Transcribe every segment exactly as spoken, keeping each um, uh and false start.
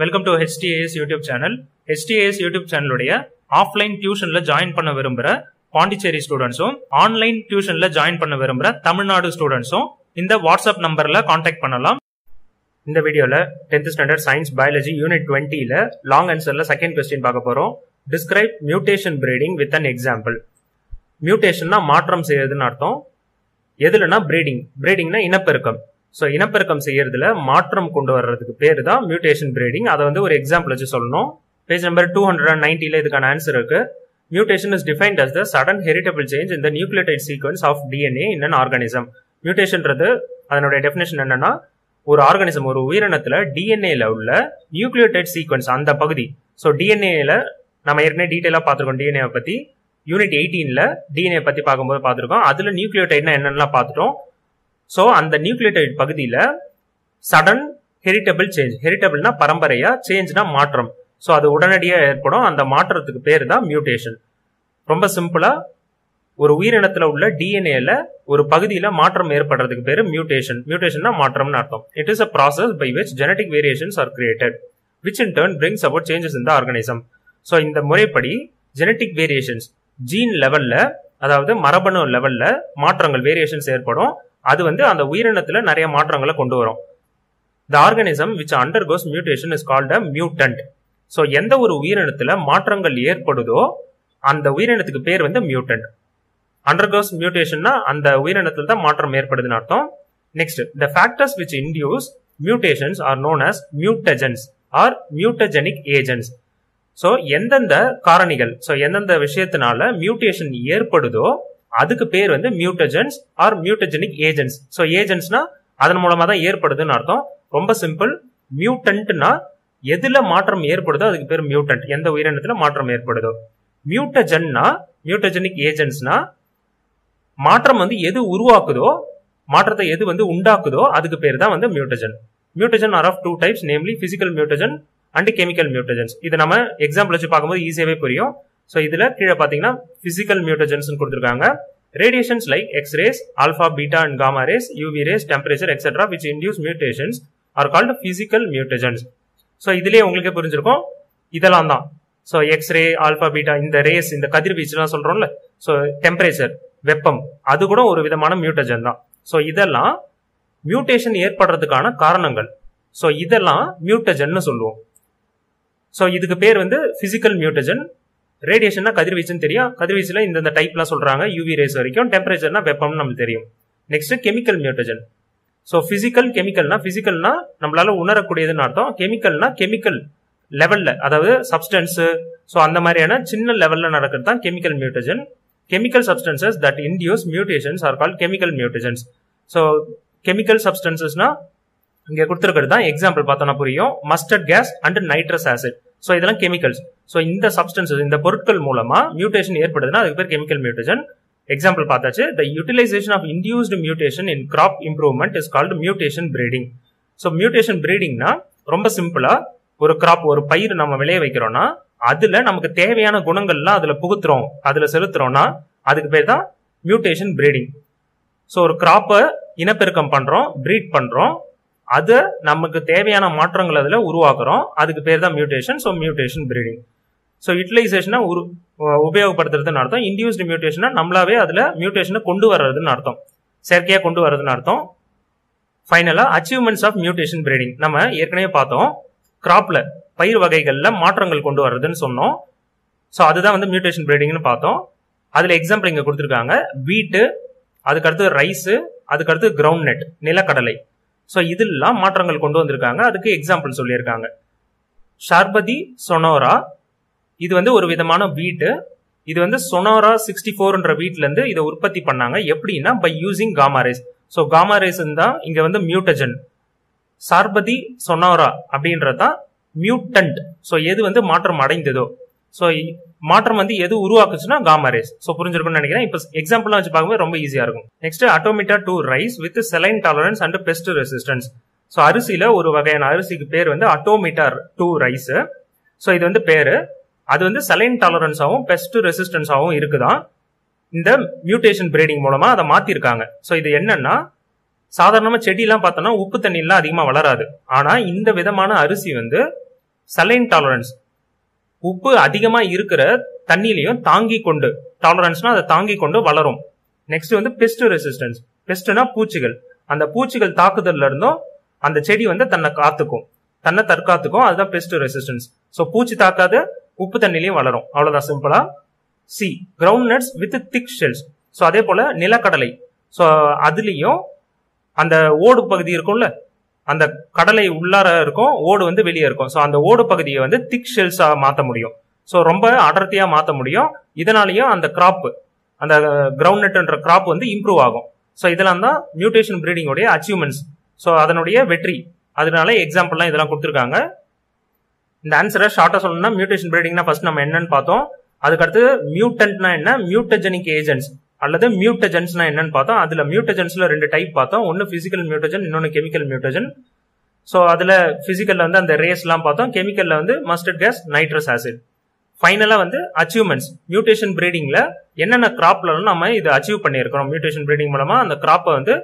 Welcome to H T A S YouTube channel. H T A S YouTube சேனலுடைய offline டியூஷன்ல join பண்ண விரும்புற பாண்டிச்சேரி ஸ்டூடெண்ட்ஸும் ஆன்லைன் டியூஷன்ல ஜாயின் பண்ண விரும்புற தமிழ்நாடு ஸ்டூடெண்ட்ஸும் இந்த வாட்ஸ்அப் நம்பர்ல காண்டாக்ட் பண்ணலாம். இந்த வீடியோல tenth standard science biology unit இருபதுல லாங் ஆன்சர்ல செகண்ட் கொஸ்டின் பார்க்க போறோம். Describe mutation breeding with an example. மியூட்டேஷன்னா மாற்றம் செய்யறதுன்னு அர்த்தம். எதுலனா பிரீடிங். பிரீடிங்னா இனப்பெருக்கம். ஸோ இனப்பெருக்கம் செய்யறதுல மாற்றம் கொண்டு வர்றதுக்கு பேர் தான் மியூட்டேஷன் பிரீடிங். அதை வந்து ஒரு எக்ஸாம்பிள் வச்சு சொல்லணும். Page number two hundred and நைன்டில இதுக்கான ஆன்சர் இருக்கு. Mutation is defined as the sudden heritable change இந்த nucleotide sequence of DNA in an organism. மியூட்டேஷன்றது அதனுடைய டெஃபினேஷன் என்னன்னா, ஒரு ஆர்கானிசம் ஒரு உயிரினத்துல டிஎன்ஏல உள்ள நியூக்ளியோடைட் சீக்வன்ஸ் அந்த பகுதி. ஸோ டிஎன்ஏல நம்ம ஏற்கனவே டீட்டெயிலாக பார்த்துருக்கோம். டிஎன்ஏ பத்தி யூனிட் எயிட்டீன்ல டிஎன்ஏ பத்தி பார்க்கும்போது பார்த்துருக்கோம். அதுல நியூக்ளியோடைட்னா என்னென்னலாம் பார்த்துட்டோம். ஸோ அந்த நியூக்ளியோடைட் பகுதியில் சடன் ஹெரிட்டபிள் சேஞ்ச், ஹெரிட்டபிள்னா பரம்பரையா, சேஞ்ச்னா மாற்றம். ஸோ அது உடனடியாக ஏற்படும். அந்த மாற்றத்துக்கு பேர் தான் மியூட்டேஷன். ரொம்ப சிம்பிளா ஒரு உயிரினத்தில் உள்ள டிஎன்ஏல ஒரு பகுதியில் மாற்றம் ஏற்படுறதுக்கு பேர் மியூட்டேஷன். மியூட்டேஷன்னா மாற்றம்னு அர்த்தம். It is a process by which genetic variations are created which in turn brings about changes in the organism. So இந்த முறைப்படி ஜெனடிக் வேரியேஷன்ஸ் ஜீன் லெவல்ல, அதாவது மரபணு லெவல்ல மாற்றங்கள் வேரியேஷன்ஸ் ஏற்படும். அது வந்து அந்த உயிரினத்துல நிறைய மாற்றங்களை கொண்டு வரும். The organism which undergoes mutation is called a mutant. So எந்த ஒரு உயிரினத்துல மாற்றங்கள் ஏற்படுதோ அந்த உயிரினத்துக்கு பேர் வந்து mutant. Undergoes mutationனா அந்த உயிரினத்துல தான் மாற்றம் ஏற்படுதுன்னு அர்த்தம். Next, the factors which induce mutations are known as mutagens or mutagenic agents. So எந்தெந்த காரணிகள், so எந்தெந்த விஷயத்தினால மியூட்டேஷன் ஏற்படுதோ அதுக்கு பேர் வந்து mutagens or mutagenic agents. So ஏஜென்ட்ஸ்னா அதன் மூலமா தான் ஏற்படுதுன்னு அர்த்தம். ரொம்ப சிம்பிள். மியூட்டன்ட்னா எதுல மாற்றம் ஏற்படுதோ அதுக்கு பேர் மியூட்டன்ட். எந்த உயிரினத்துல மாற்றம் ஏற்படுதோ. மியூட்டஜன்னா மியூட்டஜெனிக் ஏஜென்ட்ஸ்னா மாற்றம் வந்து எது உருவாக்குதோ, மாற்றத்தை எது வந்து உண்டாக்குதோ அதுக்கு பேர் தான் வந்து mutagen. Mutagen are of two types, namely physical mutagen and chemical mutagens. இது நம்ம எக்ஸாம்பிள் வச்சு பார்க்கும்போது ஈஸியாவே புரியும். ஸோ இதுல கீழே பாத்தீங்கன்னா பிசிக்கல் மியூட்டஜன்ஸ் கொடுத்துருக்காங்க. Radiations like X rays, alpha, beta and gamma rays, UV rays, temperature etcetera which induce mutations are called physical mutagens. So இதுலேயே உங்களுக்கு புரிஞ்சிருக்கும் இதெல்லாம் தான். ஸோ எக்ஸ்ரே, ஆல்பா, பீட்டா, இந்த ரேஸ், இந்த கதிர்வீச்சுலாம் சொல்றோம்ல. ஸோ டெம்பரேச்சர், வெப்பம், அது கூட ஒரு விதமான மியூட்டஜன் தான். ஸோ இதெல்லாம் மியூட்டேஷன் ஏற்படுறதுக்கான காரணங்கள். ஸோ இதெல்லாம் மியூட்டஜன்னு சொல்லுவோம். ஸோ இதுக்கு பேர் வந்து பிசிக்கல் மியூட்டஜன். ரேடியேஷன்னா கதிர்வீச்சுன்னு தெரியும். கதிர்வீச்சுல இந்த டைப்லாம் சொல்றாங்க, யூவி ரேஸ் வரைக்கும். டெம்பரேச்சர்னா வெப்பம்னு நமக்கு தெரியும். Next, chemical mutagen. So physical, கெமிக்கல்னா பிசிக்கல்னா நம்மளால உணரக்கூடியதுன்னு அர்த்தம். கெமிக்கல்னா கெமிக்கல் லெவல்ல, அதாவது சப்ஸ்டன்ஸ், ஸோ அந்த மாதிரியான சின்ன லெவல்ல நடக்கிறது தான் chemical mutagen. Chemical substances that induce mutations are called chemical mutagens. So chemical சப்ஸ்டன்சஸ்னா இங்க கொடுத்துருக்கிறது தான். எக்ஸாம்பிள் பார்த்தோம்னா புரியும், mustard gas and nitrous acid. So இதெல்லாம் கெமிக்கல்ஸ். ஸோ இந்த சப்ஸ்டன்சஸ், இந்த பொருட்கள் மூலமா மியூட்டேஷன் ஏற்படுதுன்னா அதுக்கு பேர் கெமிக்கல் மியூட்டேஷன். எக்ஸாம்பிள் பார்த்தாச்சு. The utilization of induced mutation in crop improvement is called mutation breeding. So mutation பிரீடிங்னா ரொம்ப சிம்பிளா, ஒரு கிராப், ஒரு பயிர் நம்ம விளைய வைக்கிறோம்னா அதுல நமக்கு தேவையான குணங்கள்லாம் அதுல புகுத்துறோம், அதுல செலுத்துறோம்னா அதுக்கு பேர் தான் மியூட்டேஷன் பிரீடிங். ஸோ ஒரு கிராப்பை இனப்பெருக்கம் பண்றோம், பிரீட் பண்றோம், அது நமக்கு தேவையான மாற்றங்கள் அதுல உருவாக்குறோம், அதுக்கு பேர் தான் mutation. So mutation breeding. So யூட்டிலைசேஷனா உரு உபயோகப்படுத்துறதுன்னு அர்த்தம். இன்டியூஸ்டு மியூட்டேஷனா நம்மளாவே அதுல மியூட்டேஷனை கொண்டு வர்றதுன்னு அர்த்தம், செயற்கையா கொண்டு வர்றதுன்னு அர்த்தம். ஃபைனலா, அச்சீவ்மெண்ட்ஸ் ஆஃப் மியூட்டேஷன் பிரீடிங். நம்ம ஏற்கனவே பார்த்தோம், கிராப்ல பயிர் வகைகள்ல மாற்றங்கள் கொண்டு வர்றதுன்னு சொன்னோம். ஸோ அதுதான் வந்து மியூட்டேஷன் பிரீடிங்னு பார்த்தோம். அதுல எக்ஸாம்பிள் இங்க கொடுத்துருக்காங்க, வீட்டு, அதுக்கடுத்து ரைஸ், அதுக்கடுத்து கிரவுண்ட் நெட், நிலக்கடலை. ஸோ இதெல்லாம் மாற்றங்கள் கொண்டு வந்திருக்காங்க. அதுக்கு எக்ஸாம்பிள் சொல்லியிருக்காங்க, ஷார்பதி சொனோரா. இது வந்து ஒரு விதமான வீட். இது வந்து சொனோரா சிக்ஸ்டி ஃபோர்ன்ற வீட்ல இருந்து இதை உற்பத்தி பண்ணாங்க. எப்படின்னா by using gamma rays. So gamma rays தான் இங்க வந்து மியூட்டஜன். ஷார்பதி சொனோரா அப்படின்றதான் மியூட்டன்ட். ஸோ எது வந்து மாற்றம் அடைந்ததோ, ஸோ மாற்றம் வந்து எது உருவாக்குச்சுன்னா காமா ரேஸ். ஸோ புரிஞ்சிருக்கும்னு நினைக்கிறேன். இப்போ எக்ஸாம்பிள் வச்சு பார்க்கும்போது ரொம்ப ஈஸியா இருக்கும். Next, Atomita two rice with saline tolerance and pest resistance. So அரிசியில ஒரு வகையான அரிசிக்கு பேர் வந்து அட்டோமீட்டர் டூ ரைஸ். ஸோ இது வந்து பேரு. அது வந்து செலைன் டாலரன்ஸாகவும் பெஸ்ட் ரெசிஸ்டன்ஸாகவும் இருக்குதான். இந்த மியூட்டேஷன் பிரீடிங் மூலமா அதை மாத்திருக்காங்க. ஸோ இது என்னன்னா, சாதாரணமா செடியெல்லாம் பார்த்தோம்னா உப்பு தண்ணியெல்லாம் அதிகமா வளராது. ஆனா இந்த விதமான அரிசி வந்து saline tolerance. உப்பு அதிகமா இருக்கிற தண்ணியிலையும் தாங்கி கொண்டு டாலரன்ஸ்னா அதை தாங்கி கொண்டு வளரும். நெக்ஸ்ட் வந்து பெஸ்ட் ரெசிஸ்டன்ஸ். பெஸ்ட்னா பூச்சிகள். அந்த பூச்சிகள் தாக்குதல்ல இருந்தும் அந்த செடி வந்து தன்னை காத்துக்கும், தன்னை தற்காத்துக்கும். அதுதான் பெஸ்ட் ரெசிஸ்டன்ஸ். ஸோ பூச்சி தாக்காது, உப்பு தண்ணிலையும் வளரும். அவ்வளவுதான் சிம்பிளா. C ground nuts with thick shells. So அதே போல நிலக்கடலை. ஸோ அதுலேயும் அந்த ஓடு பகுதி இருக்கும்ல, அந்த கடலை உள்ளார இருக்கும், ஓடு வந்து வெளியே இருக்கும். ஸோ அந்த ஓடு பகுதியை வந்து திக் ஷெல்ஸா மாற்ற முடியும். ஸோ ரொம்ப அடர்த்தியா மாற்ற முடியும். இதனாலேயும் அந்த கிராப், அந்த கிரவுண்ட் நட்ன்ற கிராப் வந்து இம்ப்ரூவ் ஆகும். ஸோ இதெல்லாம் தான் மியூட்டேஷன் பிரீடிங்கோடைய அச்சீவ்மெண்ட்ஸ். ஸோ அதனுடைய வெற்றி. அதனால எக்ஸாம்பிள்லாம் இதெல்லாம் கொடுத்துருக்காங்க. இந்த ஆன்சரை ஷார்ட்டாக சொல்லணும்னா மியூட்டேஷன் பிரீடிங்னா ஃபர்ஸ்ட் நம்ம என்னன்னு பார்த்தோம். அதுக்கடுத்து மியூட்டன்ட்னா என்ன, மியூட்டஜெனிக் ஏஜென்ட்ஸ் அல்லது மியூட்டஜென்ஸ்னா என்னன்னு பார்த்தோம். அதுல மியூட்டஜென்ஸ்ல ரெண்டு டைப் பார்த்தோம். ஒன்னு பிசிக்கல் மியூட்டஜன், இன்னொன்னு கெமிக்கல் மியூட்டஜன். ஸோ அதுல பிசிக்கல்ல வந்து அந்த ரேஸ் எல்லாம் பார்த்தோம். கெமிக்கல்ல வந்து மஸ்டர்ட் கேஸ், நைட்ரஸ் ஆசிட். ஃபைனலா வந்து அச்சீவ்மெண்ட்ஸ். மியூட்டேஷன் பிரீடிங்ல என்னென்ன கிராப்ல நம்ம இதை அச்சீவ் பண்ணியிருக்கிறோம், மியூட்டேஷன் பிரீடிங் மூலமா அந்த கிராப்பை வந்து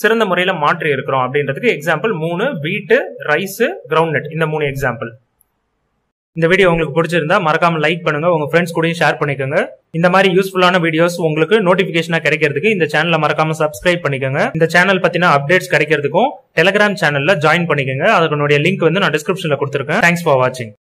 சிறந்த முறையில மாற்றி இருக்கிறோம் அப்படின்றதுக்கு எக்ஸாம்பிள் மூணு: வீட்டு, ரைஸ், கிரவுண்ட் நட். இந்த மூணு எக்ஸாம்பிள். இந்த வீடியோ உங்களுக்கு பிடிச்சிருந்தா மறக்காம லைக் பண்ணுங்க, உங்க ஃப்ரெண்ட்ஸ் கூட ஷேர் பண்ணிக்கோங்க. இந்த மாதிரி யூஸ்ஃபுல்லான வீடியோஸ் உங்களுக்கு நோட்டிபிகேஷனா கிடைக்கிறதுக்கு இந்த சேனலை மறக்காம சப்ஸ்கிரைப் பண்ணிக்கோங்க. இந்த சேனல் பத்தின அப்டேட்ஸ் கிடைக்கிறதுக்கும் டெலிகிராம் சேனல்ல ஜாயின் பண்ணிக்கோங்க. அதனுடைய லிங்க் வந்து நான் டிஸ்கிரிப்ஷன்ல கொடுத்துருக்கேன். தேங்க்ஸ் ஃபார் வாட்சிங்.